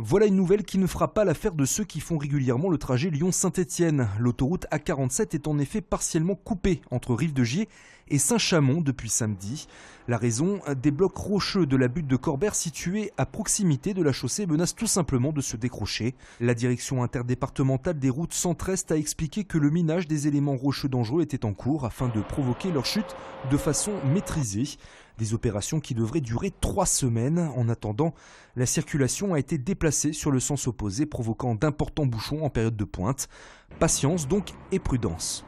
Voilà une nouvelle qui ne fera pas l'affaire de ceux qui font régulièrement le trajet Lyon-Saint-Etienne. L'autoroute A47 est en effet partiellement coupée entre Rive-de-Gier et Saint-Chamond depuis samedi. La raison, des blocs rocheux de la butte de Corbère située à proximité de la chaussée menacent tout simplement de se décrocher. La direction interdépartementale des routes Centre-Est a expliqué que le minage des éléments rocheux dangereux était en cours afin de provoquer leur chute de façon maîtrisée. Des opérations qui devraient durer 3 semaines. En attendant, la circulation a été déplacée sur le sens opposé, provoquant d'importants bouchons en période de pointe. Patience donc et prudence.